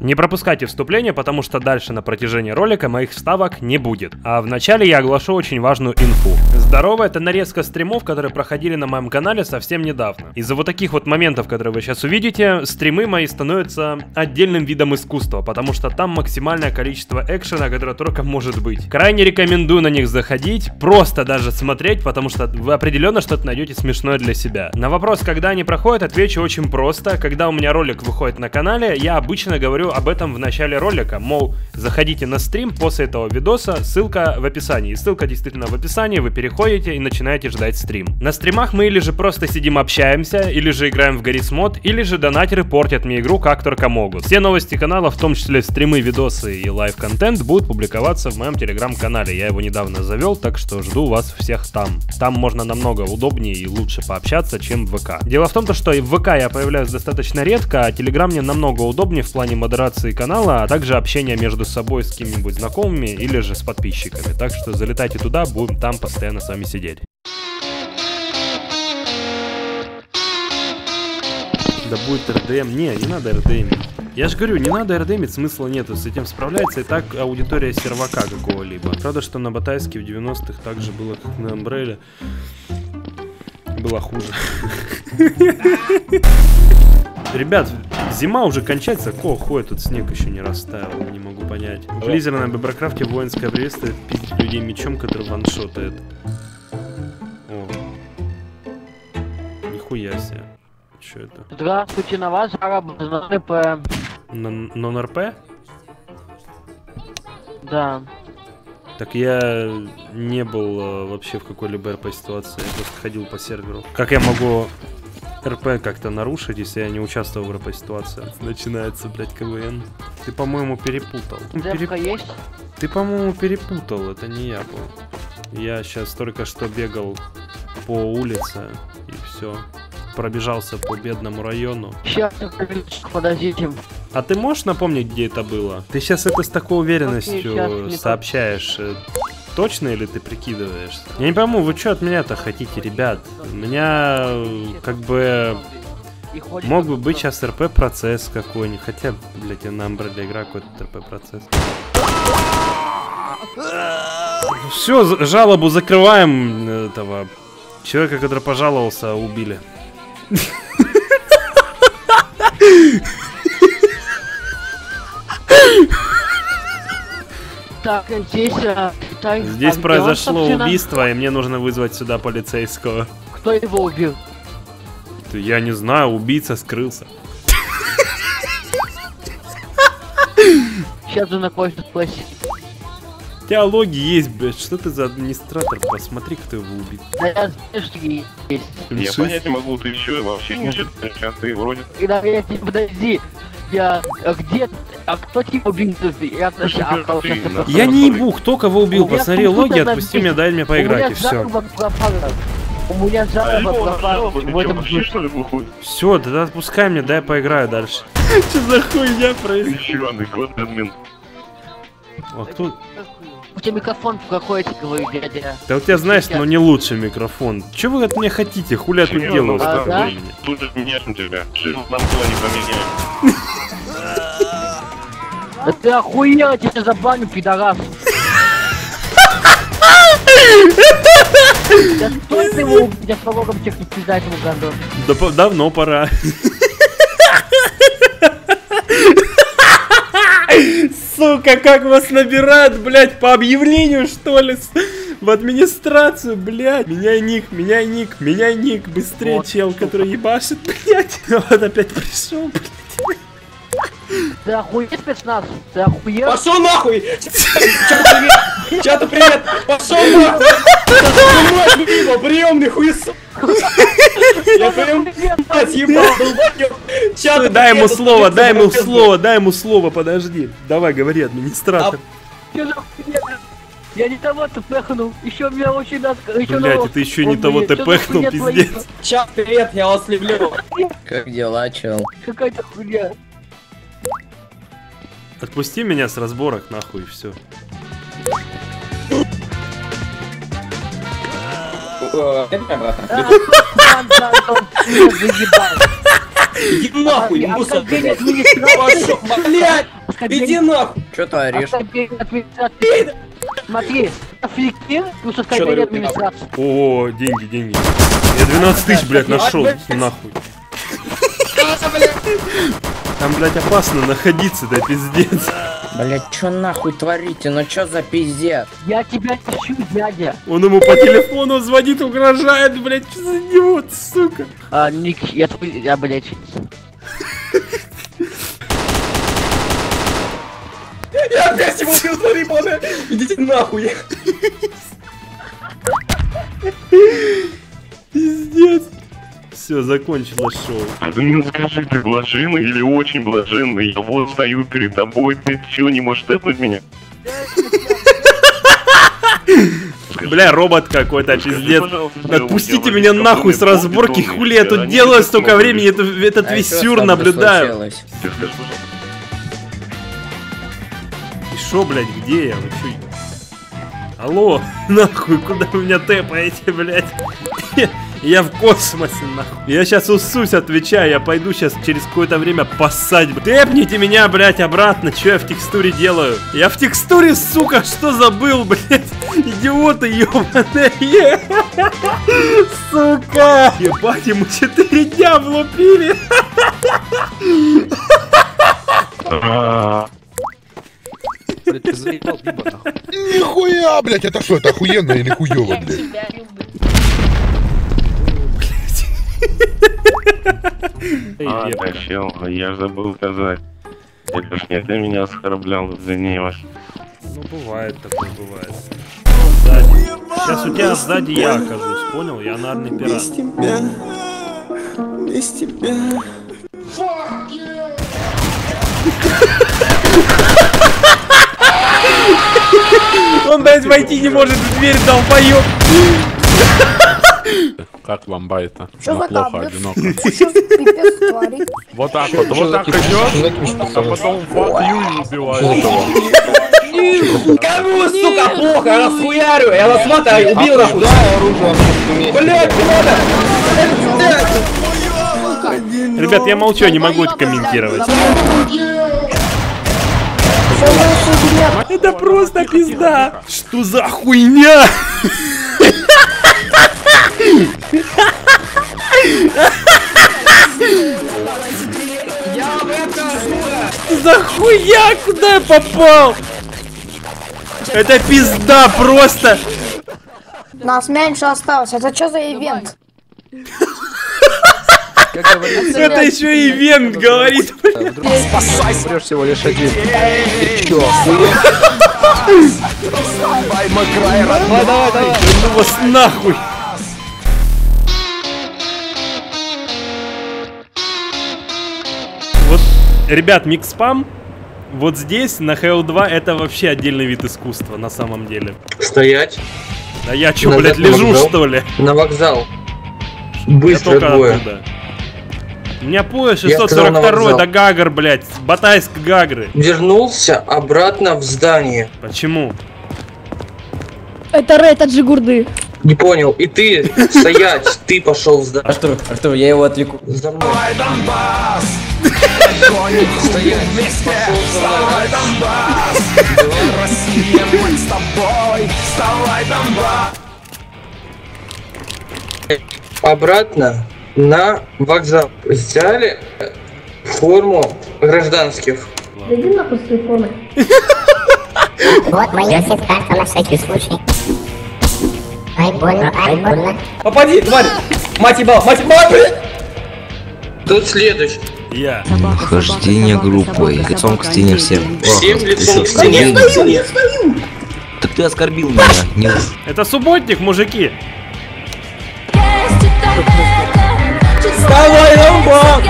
Не пропускайте вступление, потому что дальше на протяжении ролика моих вставок не будет. А вначале я оглашу очень важную инфу. Здорово, это нарезка стримов, которые проходили на моем канале совсем недавно. Из-за вот таких вот моментов, которые вы сейчас увидите, стримы мои становятся отдельным видом искусства, потому что там максимальное количество экшена, которое только может быть. Крайне рекомендую на них заходить, просто даже смотреть, потому что вы определенно что-то найдете смешное для себя. На вопрос, когда они проходят, отвечу очень просто. Когда у меня ролик выходит на канале, я обычно говорю об этом в начале ролика, мол, заходите на стрим после этого видоса, ссылка в описании. И ссылка действительно в описании, вы переходите и начинаете ждать стрим. На стримах мы или же просто сидим общаемся, или же играем в Garry's Mod, или же донатеры портят мне игру как только могут. Все новости канала, в том числе стримы, видосы и лайв-контент, будут публиковаться в моем телеграм-канале. Я его недавно завел, так что жду вас всех там. Там можно намного удобнее и лучше пообщаться, чем в ВК. Дело в том, что и в ВК я появляюсь достаточно редко, а телеграм мне намного удобнее в плане модерации канала, а также общение между собой с кем-нибудь знакомыми или же с подписчиками. Так что залетайте туда, будем там постоянно с вами сидеть. Да будет РДМ. Не надо РДМ. Я же говорю, не надо РДМить, смысла нету, с этим справляется и так аудитория сервака какого-либо. Правда, что на Батайске в 90-х так же было, как на Umbrella. Было хуже. Ребят, зима уже кончается, какого хуя тут снег еще не растаял, не могу понять. В Близер на Беброкрафте воинское приветствие пиздит людей мечом, который ваншотает. О. Нихуя себе. Че это? Здравствуйте, на вас араб на РП. На РП? Да. Так я не был вообще в какой-либо РП ситуации, я просто ходил по серверу. Как я могу РП как-то нарушить, если я не участвовал в РП-ситуации? Начинается, блядь, КВН. Ты, по-моему, перепутал. Ты, по-моему, перепутал, это не я был. Я сейчас только что бегал по улице, и все. Пробежался по бедному району. Сейчас, подождите. А ты можешь напомнить, где это было? Ты сейчас это с такой уверенностью сообщаешь. Точно или ты прикидываешься? Я не пойму, вы что от меня-то хотите, ребят? У меня, как бы, мог бы быть сейчас РП-процесс какой-нибудь. Хотя, блядь, я на Umbrella игра какой-то РП-процесс. Все, жалобу закрываем этого человека, который пожаловался, убили. Так, здесь произошло убийство, и мне нужно вызвать сюда полицейского. Кто его убил? Я не знаю, убийца скрылся. Сейчас же на кое-что спросить. У тебя логи есть, блядь, что ты за администратор? Посмотри, кто его убил. Я знаю, что есть. Я понять не могу, ты еще вообще не жив, сейчас ты вроде... Подожди, я... Где ты? А кто тебя убил? Я не ебу, кто кого убил, посмотри логи, отпусти меня, дай мне поиграть, и все. У меня заработок пропал в этом случае. Все, тогда отпускай меня, дай я поиграю дальше. Что за хуйня происходит? А кто... У тебя микрофон какой-то, говорю, дядя. Да у тебя, знаешь, но не лучший микрофон. Че вы от меня хотите, хуля тут делаешь? Тут от меня тебя. Нам было не поменяем. Да ты охуел, тебя забаню, пидорас! Да стой ты его, я с логом тех не пиздать ему гондон. Да давно пора. Сука, как вас набирают, блять, по объявлению, что ли? В администрацию, блядь. Меняй ник, меняй ник, меняй ник. Быстрее, вот, чел, сука, который ебашит, блядь. Вот опять пришел, блядь. Ты охуеть, спецназ? Ты охуел? Пошел нахуй! Чата, привет! Пошел нахуй! Приемный хуесос! Я приемный ебал! Дай ему слово, подожди. Давай, говори, администратор. Я не того тпхнул, еще меня очень надо... Блядь, ты еще не того тпхнул, пиздец. Чат, привет, я вас люблю. Как дела, чел? Какая-то хуйня. Отпусти меня с разборок, нахуй, и все. Иди нахуй, мусор, блядь! Блядь! Иди нахуй! Чё ты орешь? Смотри, офигел, ну что сказать, администрация. О, деньги, деньги. Я 12 тысяч, блядь, нашел, нахуй. Там, блядь, опасно находиться, да пиздец. Блять, чё нахуй творите? Ну чё за пиздец? Я тебя ищу, дядя. Он ему по телефону звонит, угрожает, блять, чё за него, сука? А, ник, я блять. Я опять его убил, смотри, боже. Идите нахуй. Пиздец. Все, закончилось шоу. А ты мне скажи, ты блаженный или очень блаженный? Я вот стою перед тобой, ты чего не можешь тэпнуть меня? Бля, робот какой-то, пиздец. Отпустите меня нахуй с разборки, хули я тут делаю столько времени, этот весь сюр наблюдаю. И шо, блядь, где я? Алло, нахуй, куда вы меня тэпаете, блядь? Я в космосе, нахуй. Я сейчас усусь, отвечаю. Я пойду сейчас через какое-то время поссать. Тэпните меня, блядь, обратно. Че я в текстуре делаю? Я в текстуре, сука, что забыл, блядь? Идиоты, ебаные. Сука. Ебать, ему 4 дня влупили. Блядь, ты заебал, либо нахуй. Нихуя, блядь, это что, это охуенно или хуёво, блядь? А, прощал, я забыл сказать. Это ж не ты меня оскорблял, извини вас. Ну бывает такое, бывает. Сейчас у тебя сзади я окажусь, понял? Я нарный пират. Без тебя, без тебя. Он даже войти не может в дверь, долбоёб. Как вам байта? Она плохо, одиноко. Вот так вот, вот так идет, а потом вот Юлю убивает. Кому, сука, плохо, я расхуярю, я вас мата убил нахуй. Блядь, надо! Ребят, я молчу, не могу это комментировать. Это просто пизда! Что за хуйня? Захуя, куда я попал? Это пизда просто. Нас меньше осталось. Это что за ивент? Это еще ивент говорит. Спасай, спрешь всего лишь один. Ты чё, охуел? Давай, Макрай, родной, давай, давай. Ну вас нахуй. Ребят, микс-спам вот здесь, на Hell 2, это вообще отдельный вид искусства, на самом деле. Стоять. Да я чё, блядь, лежу, что ли? На вокзал. Быстро двое. У меня пояс 642 до Гагр, блядь, Батайск Гагры. Вернулся обратно в здание. Почему? Это Рэй, это Джигурды. Не понял, и ты, стоять, ты пошел в здание. Артур, Артур, я его отвлеку. За мной. Стоять вместе, вставай, Донбасс! Россия, мы с тобой, вставай, Донбасс! Обратно на вокзал. Взяли форму гражданских. Зайди на пустые формы. Вот моя сетка на всякий случай. Ай, больно, ай, больно. Попади, тварь! Мать ебал, мать ебал, блин! Тут следующий. Я. Вхождение группой, лицом к стене всем. Всем лицом к стене. Я стою! Так ты оскорбил меня, нет. Это субботник, мужики. Вставай, Донбасс!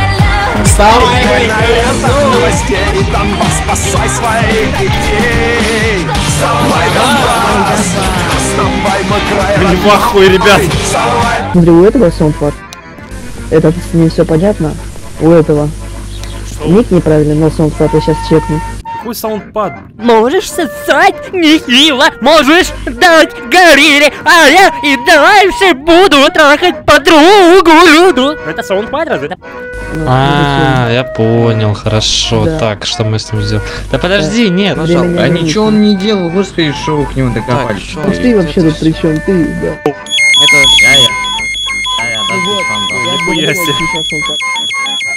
Вставай, мы на новости, и Донбасс, спасай своих детей! Вставай, Донбасс! Вставай, Макрай! Блин, ахуй, ребят! Смотри, у этого саундфлаг. Это не все понятно. У этого. Ник неправильный, но саундфлаг я сейчас чекну. Какой саундпад? Можешь сосать нехило, можешь дать горилле, а я и дальше буду трахать подругу. Это саундпад, разве это? А, я понял, хорошо. Так, что мы с ним сделали? Да подожди, нет. А ничего он не делал, господи, шоу к нему докопались. А ты вообще тут при чем? Ты, да. Это я.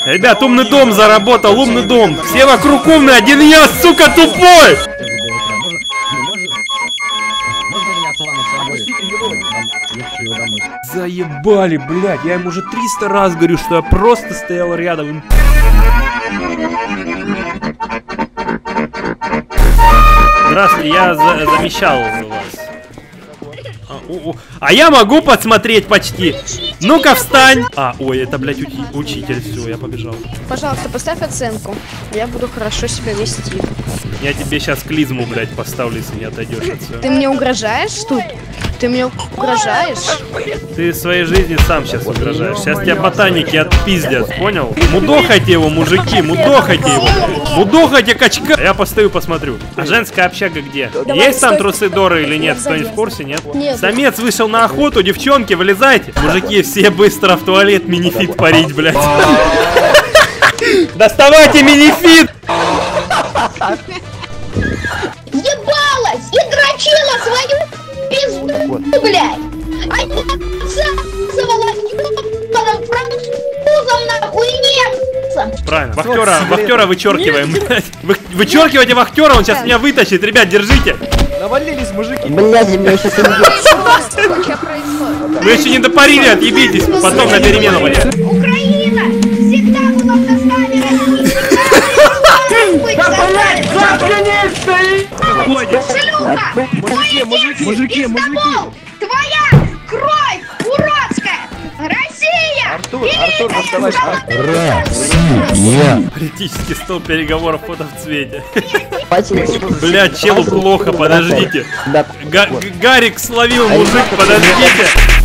Ребят, умный дом заработал, умный дом. Все вокруг умные, один я, сука, тупой. Заебали, блядь, я ему уже 300 раз говорю, что я просто стоял рядом. Здравствуйте, я замещал вас. А я могу подсмотреть почти. Ну-ка, встань. А, ой, это, блядь, учитель. Все, я побежал. Пожалуйста, поставь оценку. Я буду хорошо себя вести. Я тебе сейчас клизму, блядь, поставлю, если не отойдешь отсюда. Ты мне угрожаешь тут? Ты мне угрожаешь? Ты в своей жизни сам сейчас угрожаешь. Сейчас тебя ботаники отпиздят, понял? Мудохайте его, мужики, мудохайте его. Мудохайте качка. Я постою, посмотрю. А женская общага где? Давай, есть там трусы Доры или нет? Кто-нибудь в курсе, нет? Нет. Самец вышел на охоту, девчонки, вылезайте. Мужики, все быстро в туалет минифит парить, блядь. Доставайте минифит! Ебалась и дрочила свою пизду, блядь! А я отсасывалась ебаным французом нахуй нет! Правильно, вахтера вычеркиваем. Вычеркивайте вахтера, он сейчас меня вытащит, ребят, держите! Навалились мужики! Блядь, меня сейчас убьют! Вы еще не допарили, отъебитесь, потом на перемену, блядь! Украина! Всегда будут на ставе! Шлюха! Мужики! Твоя кровь уродская! Россия! Артур, оставайся! Россия! Политический стол переговоров фото в цвете. Бля, челу плохо, подождите. Гарик словил мужик, подождите.